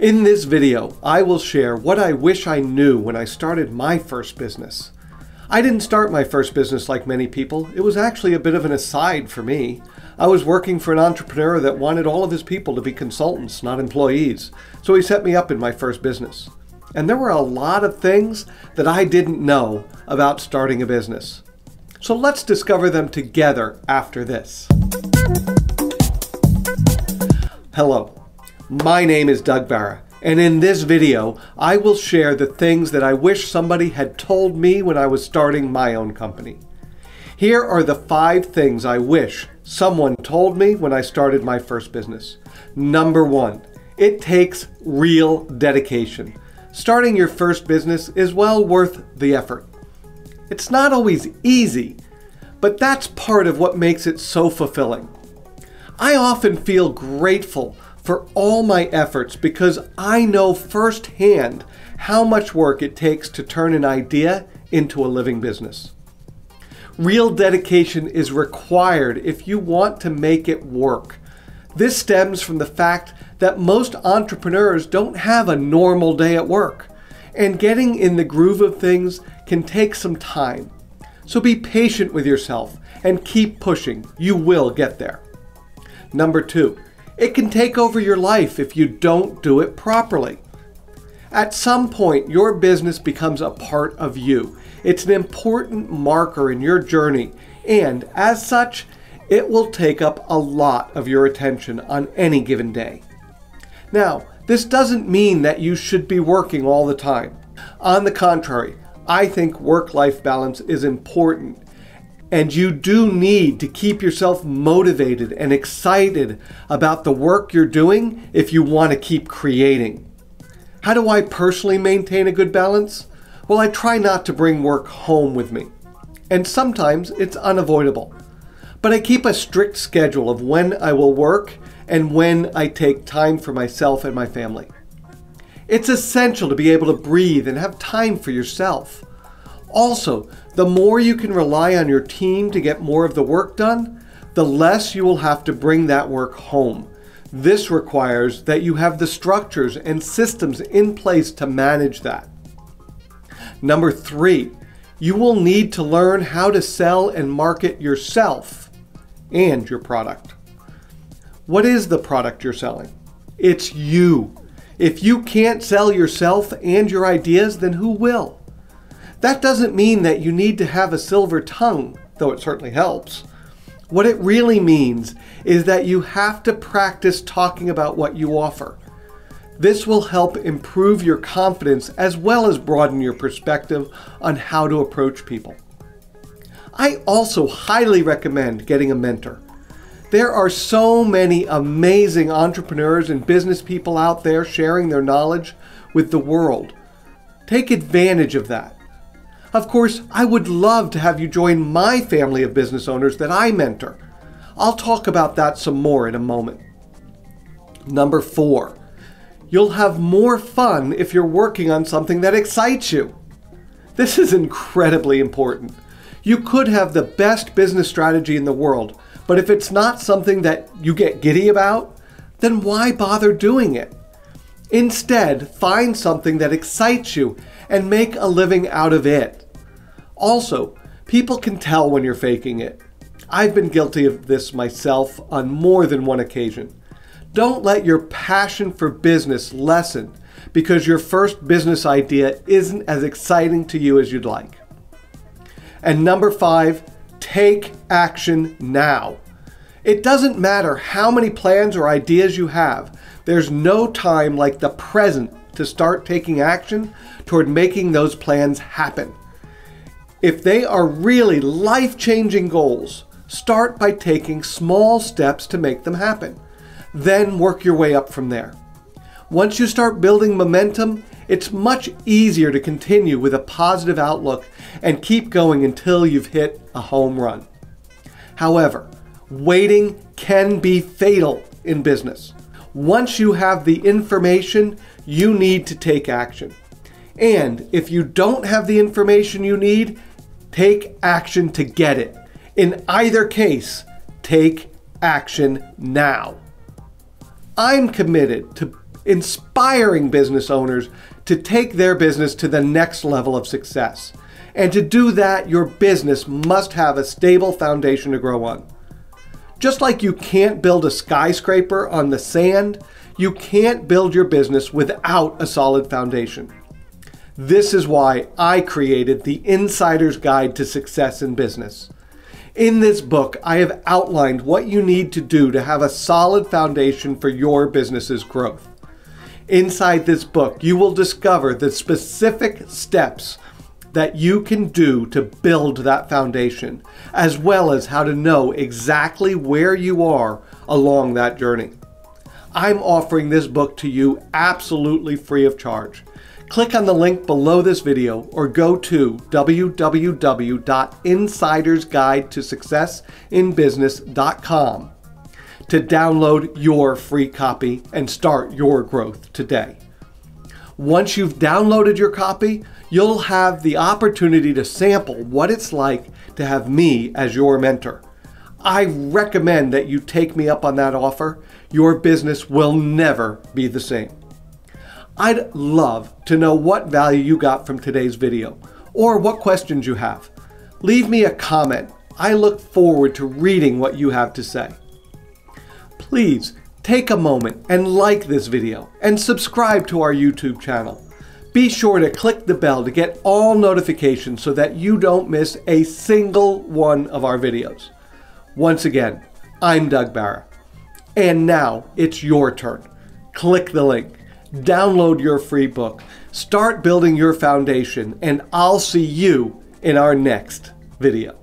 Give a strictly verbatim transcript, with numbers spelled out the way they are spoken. In this video, I will share what I wish I knew when I started my first business. I didn't start my first business like many people. It was actually a bit of an aside for me. I was working for an entrepreneur that wanted all of his people to be consultants, not employees. So he set me up in my first business. And there were a lot of things that I didn't know about starting a business. So let's discover them together after this. Hello, my name is Doug Barra. And in this video, I will share the things that I wish somebody had told me when I was starting my own company. Here are the five things I wish someone told me when I started my first business. Number one, it takes real dedication. Starting your first business is well worth the effort. It's not always easy, but that's part of what makes it so fulfilling. I often feel grateful for all my efforts because I know firsthand how much work it takes to turn an idea into a living business. Real dedication is required if you want to make it work. This stems from the fact that most entrepreneurs don't have a normal day at work, and getting in the groove of things can take some time. So be patient with yourself and keep pushing. You will get there. Number two, it can take over your life if you don't do it properly. At some point, your business becomes a part of you. It's an important marker in your journey, and as such, it will take up a lot of your attention on any given day. Now, this doesn't mean that you should be working all the time. On the contrary, I think work-life balance is important. And you do need to keep yourself motivated and excited about the work you're doing if you want to keep creating. How do I personally maintain a good balance? Well, I try not to bring work home with me. And sometimes it's unavoidable. But I keep a strict schedule of when I will work and when I take time for myself and my family. It's essential to be able to breathe and have time for yourself. Also, the more you can rely on your team to get more of the work done, the less you will have to bring that work home. This requires that you have the structures and systems in place to manage that. Number three, you will need to learn how to sell and market yourself and your product. What is the product you're selling? It's you. If you can't sell yourself and your ideas, then who will? That doesn't mean that you need to have a silver tongue, though it certainly helps. What it really means is that you have to practice talking about what you offer. This will help improve your confidence as well as broaden your perspective on how to approach people. I also highly recommend getting a mentor. There are so many amazing entrepreneurs and business people out there sharing their knowledge with the world. Take advantage of that. Of course, I would love to have you join my family of business owners that I mentor. I'll talk about that some more in a moment. Number four, you'll have more fun if you're working on something that excites you. This is incredibly important. You could have the best business strategy in the world, but if it's not something that you get giddy about, then why bother doing it? Instead, find something that excites you and make a living out of it. Also, people can tell when you're faking it. I've been guilty of this myself on more than one occasion. Don't let your passion for business lessen because your first business idea isn't as exciting to you as you'd like. And number five, take action now. It doesn't matter how many plans or ideas you have. There's no time like the present to start taking action toward making those plans happen. If they are really life-changing goals, start by taking small steps to make them happen. Then work your way up from there. Once you start building momentum, it's much easier to continue with a positive outlook and keep going until you've hit a home run. However, waiting can be fatal in business. Once you have the information, you need to take action. And if you don't have the information you need, take action to get it. In either case, take action now. I'm committed to inspiring business owners to take their business to the next level of success. And to do that, your business must have a stable foundation to grow on. Just like you can't build a skyscraper on the sand, you can't build your business without a solid foundation. This is why I created the Insider's Guide to Success in Business. In this book, I have outlined what you need to do to have a solid foundation for your business's growth. Inside this book, you will discover the specific steps that you can do to build that foundation, as well as how to know exactly where you are along that journey. I'm offering this book to you absolutely free of charge. Click on the link below this video or go to w w w dot insiders guide to success in business dot com to download your free copy and start your growth today. Once you've downloaded your copy, you'll have the opportunity to sample what it's like to have me as your mentor. I recommend that you take me up on that offer. Your business will never be the same. I'd love to know what value you got from today's video or what questions you have. Leave me a comment. I look forward to reading what you have to say. Please take a moment and like this video and subscribe to our YouTube channel. Be sure to click the bell to get all notifications so that you don't miss a single one of our videos. Once again, I'm Doug Barra. And now it's your turn. Click the link, download your free book, start building your foundation, and I'll see you in our next video.